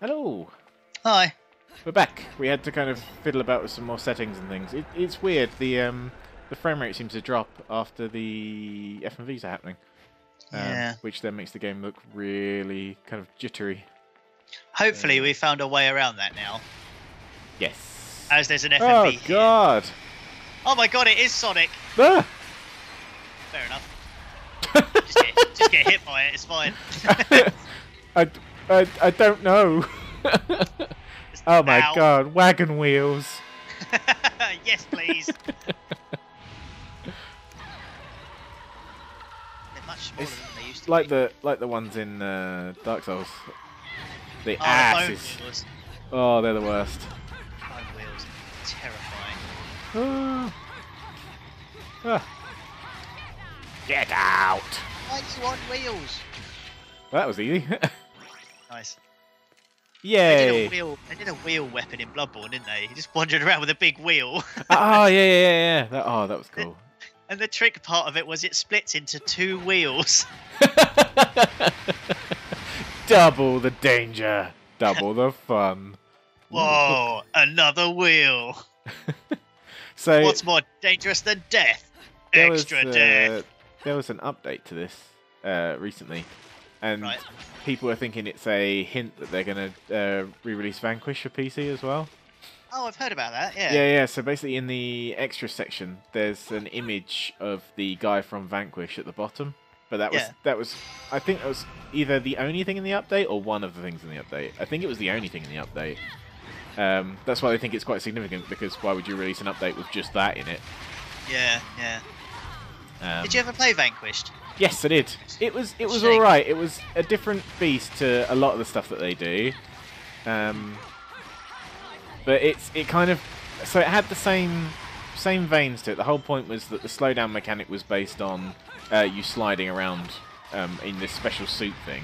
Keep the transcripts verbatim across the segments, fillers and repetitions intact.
Hello. Hi. We're back. We had to kind of fiddle about with some more settings and things. It, it's weird. The um, the frame rate seems to drop after the F M Vs are happening. Um, yeah. Which then makes the game look really kind of jittery. Hopefully um, we found a way around that now. Yes. As there's an F M V Oh, God. Here. Oh, my God, it is Sonic. Ah! Fair enough. just, get, just get hit by it. It's fine. I, I, I don't know. Oh, my Ow. God. Wagon wheels. Yes, please. They're much smaller it's than they used to like be. The, like the ones in uh, Dark Souls. The oh, asses. The oh, they're the worst. Wagon wheels are terrifying. Ah. Ah. Get out! Why are you on wheels? Well, that was easy. Nice. Yay! They did, a wheel, they did a wheel weapon in Bloodborne, didn't they? He just wandered around with a big wheel. Oh, yeah, yeah, yeah. That, oh, that was cool. And the trick part of it was it splits into two wheels. Double the danger. Double the fun. Whoa, another wheel. So what's more dangerous than death? Extra was, death. Uh, there was an update to this uh, recently. And right. people are thinking it's a hint that they're going to uh, re-release Vanquish for P C as well. Oh, I've heard about that, yeah. Yeah, yeah, so basically in the extra section, there's an image of the guy from Vanquish at the bottom. But that was, yeah. that was, I think that was either the only thing in the update or one of the things in the update. I think it was the only thing in the update. Um, that's why I think it's quite significant, because why would you release an update with just that in it? Yeah, yeah. Um, did you ever play Vanquished? Yes, I did. It was it was all right. It was a different beast to a lot of the stuff that they do, um, but it's it kind of so it had the same same veins to it. The whole point was that the slowdown mechanic was based on uh, you sliding around um, in this special suit thing.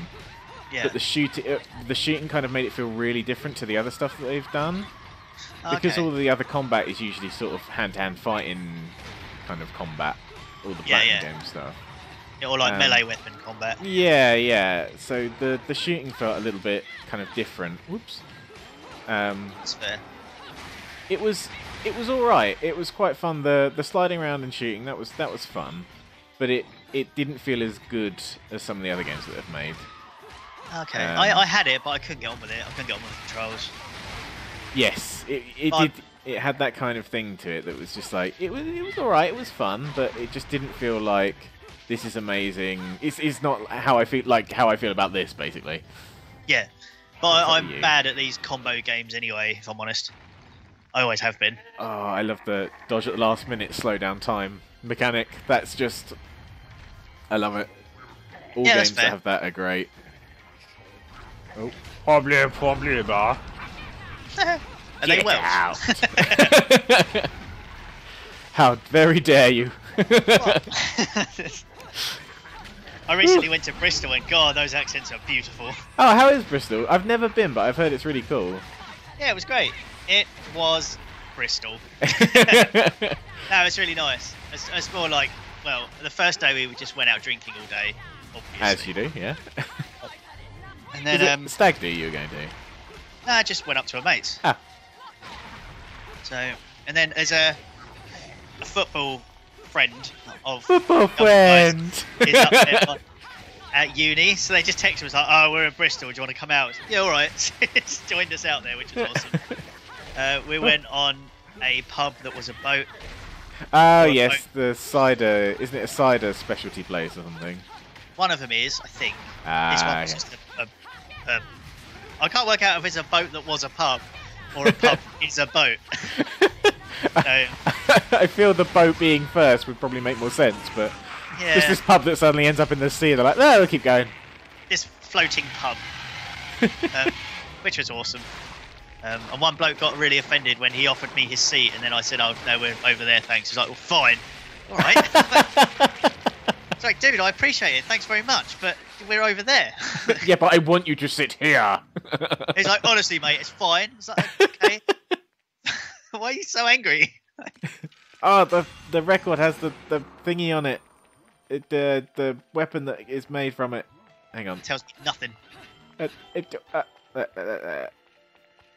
Yeah. But the shoot it, the shooting kind of made it feel really different to the other stuff that they've done, okay. because all of the other combat is usually sort of hand-to-hand fighting kind of combat, all the Platinum yeah, yeah. game stuff. Or like um, melee weapon combat. Yeah, yeah. So the the shooting felt a little bit kind of different. Whoops. Um, That's fair. It was it was all right. It was quite fun. The the sliding around and shooting that was that was fun, but it it didn't feel as good as some of the other games that they've made. Okay, um, I I had it, but I couldn't get on with it. I couldn't get on with the controls. Yes, it it did, it had that kind of thing to it that was just like it was it was all right. It was fun, but it just didn't feel like. This is amazing. It's it's not how I feel like how I feel about this basically. Yeah, but I, I'm you. bad at these combo games anyway. If I'm honest, I always have been. Oh, I love the dodge at the last minute, slow down time mechanic. That's just, I love it. All yeah, games that have that are great. Oh, probably, probably bar. Are they well? Out. How very dare you! I recently went to Bristol and God, those accents are beautiful. Oh, how is Bristol? I've never been, but I've heard it's really cool. Yeah, it was great. It was Bristol. No, it's really nice. It's, it's more like, well, the first day we just went out drinking all day. Obviously. As you do, yeah. And then is it um, stag do you were going to? No, I just went up to a mate's. Ah. So, and then there's a, a football. Friend of football friend is up there at uni, so they just texted us like, "Oh, we're in Bristol. Do you want to come out?" Like, yeah, all right. Just joined us out there, which was awesome. Uh, we went on a pub that was a boat. Oh yes, boat. The cider isn't it a cider specialty place or something? One of them is, I think. Ah, this one was yes. just a, a, a, I can't work out if it's a boat that was a pub or a pub is a boat. No. I feel the boat being first would probably make more sense, but yeah. just this pub that suddenly ends up in the sea, they're like, no, we'll keep going. This floating pub, um, which was awesome. Um, and one bloke got really offended when he offered me his seat, and then I said, oh, no, we're over there, thanks. He's like, well, fine. All right. It's like, dude, I appreciate it. Thanks very much, but we're over there. Yeah, but I want you to sit here. He's like, honestly, mate, it's fine. I was like, okay. Why are you so angry? Oh, the the record has the, the thingy on it. it uh, the weapon that is made from it. Hang on. It tells me nothing. Uh, it, uh, Look, look, look,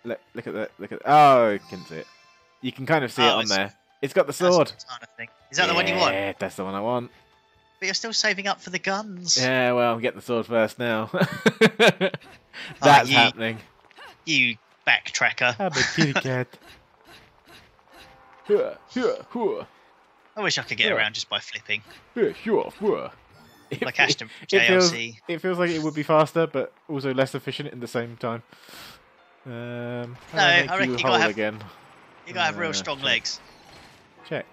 look, look at that. Look at that. Oh, you can see it. You can kind of see oh, it on it's, there. It's got the sword. Thing. Is that yeah, the one you want? Yeah, that's the one I want. But you're still saving up for the guns. Yeah, well, get the sword first now. That's oh, you, happening. You backtracker. I'm a kitty cat. I wish I could get around just by flipping. Like Ashton from J L C. It feels, it feels like it would be faster, but also less efficient in the same time. Um, no, I reckon you, you gotta have again. You gotta have uh, real strong check. legs. Check.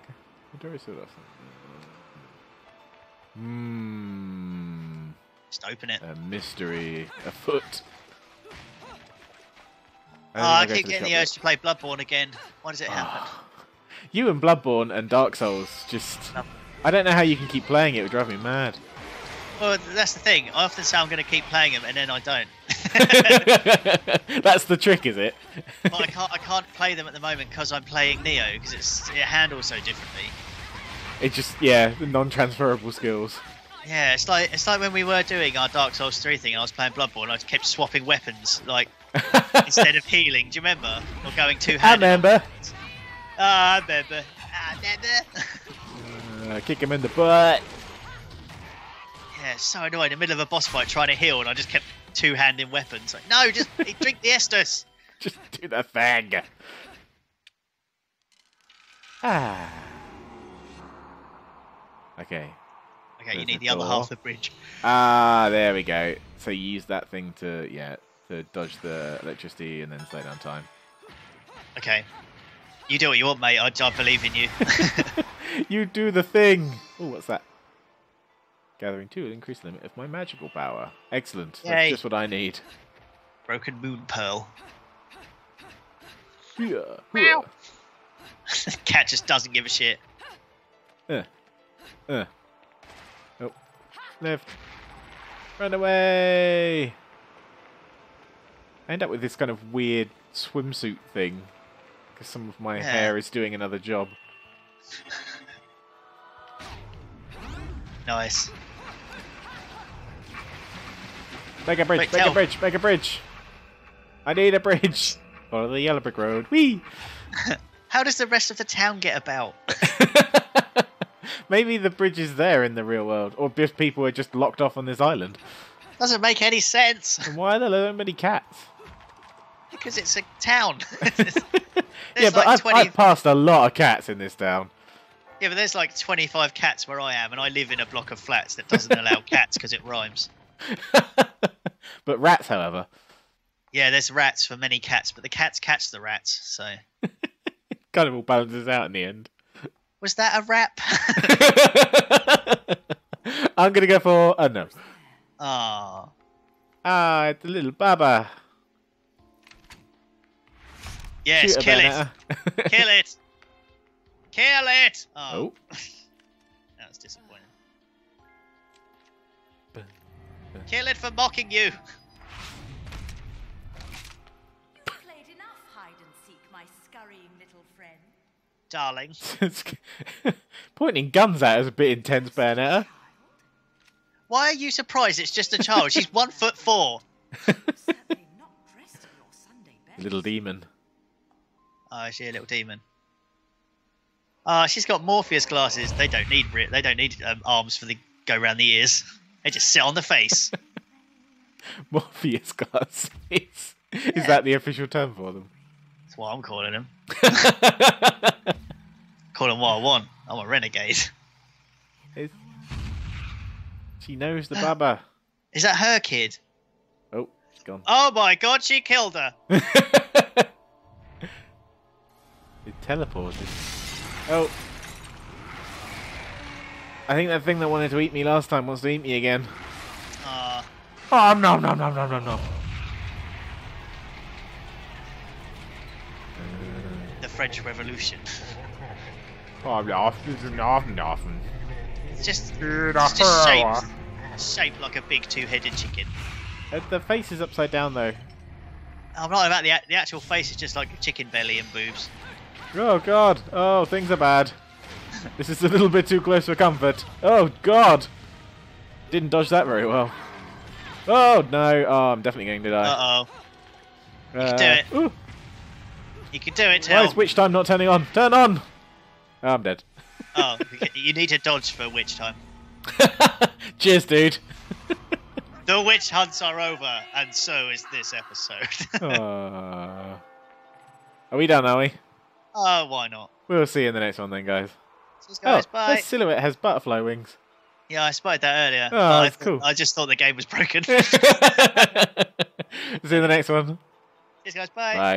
Hmm. Just open it. A mystery afoot. Oh, I, I keep getting the urge to play Bloodborne again. Why does it happen? You and Bloodborne and Dark Souls just... No. I don't know how you can keep playing it. It would drive me mad. Well, that's the thing. I often say I'm going to keep playing them and then I don't. That's the trick, is it? Well, I can't, I can't play them at the moment because I'm playing Neo, because it's it handles so differently. It just, yeah, non-transferable skills. Yeah, it's like it's like when we were doing our Dark Souls three thing and I was playing Bloodborne, I kept swapping weapons, like, instead of healing, do you remember? Or going two-handed. I remember. Ah, I remember. I remember. uh, kick him in the butt. Yeah, it's so annoying. In the middle of a boss fight trying to heal and I just kept two-handing weapons. Like, no, just drink the Estus. Just do the thing. Ah. Okay. Okay, There's you need the door. other half of the bridge. Ah, there we go. So you use that thing to, yeah, to dodge the electricity and then slow down time. Okay. You do what you want, mate. I, I believe in you. You do the thing. Oh, what's that? Gathering two will increase the limit of my magical power. Excellent. Yay. That's just what I need. Broken moon pearl. Yeah. Meow. The cat just doesn't give a shit. Uh. Uh. Oh. Left. Run away. I end up with this kind of weird swimsuit thing. Because some of my yeah. hair is doing another job. Nice. Make a bridge, Wait, make tell. a bridge, make a bridge. I need a bridge. Follow the yellow brick road. Whee! How does the rest of the town get about? Maybe the bridge is there in the real world, or if people are just locked off on this island. Doesn't make any sense. And why are there so many cats? Because it's a town. There's yeah, but like I've, twenty... I've passed a lot of cats in this town. Yeah, but there's like twenty-five cats where I am, and I live in a block of flats that doesn't allow cats because it rhymes. But rats, however. Yeah, there's rats for many cats, but the cats catch the rats, so... It kind of all balances out in the end. Was that a rap? I'm going to go for... Oh, no. Ah. Ah, it's a little baba. Yes, Shoot kill it. Kill it. Kill it. Oh. oh. That was disappointing. Kill it for mocking you. You played enough hide and seek, my scurrying little friend. Darling. Pointing guns at is a bit intense, Bernetta. Why are you surprised it's just a child? She's one foot four. Little demon. Oh, is she a little demon? Oh, she's got Morpheus glasses. They don't need they don't need um, arms for the go round the ears. They just sit on the face. Morpheus glasses. Is yeah. that the official term for them? That's what I'm calling them. Call them what I want. I'm a renegade. It's... She knows the baba. Is that her kid? Oh, she's gone. Oh my God, she killed her. It teleported. Oh. I think that thing that wanted to eat me last time wants to eat me again. Uh. Oh, nom nom nom nom nom nom. The French Revolution. Oh, nothing, nothing, nothing. It's just, it's just shaped, shaped like a big two-headed chicken. Uh, the face is upside down, though. I'm not about the, the actual face, is just like a chicken belly and boobs. Oh God! Oh, things are bad. This is a little bit too close for comfort. Oh God! Didn't dodge that very well. Oh no! Oh, I'm definitely going to die. Uh oh. You uh, can do it. Ooh. You can do it, Hill. Why is witch time not turning on? Turn on! Oh, I'm dead. Oh, you need to dodge for witch time. Cheers, dude. The witch hunts are over, and so is this episode. uh, are we done, are we? Oh, uh, why not? We'll see you in the next one then, guys. Cheers, guys. Oh, bye. This silhouette has butterfly wings. Yeah, I spotted that earlier. Oh, that's I cool. I just thought the game was broken. See you in the next one. Cheers, guys. Bye. Bye.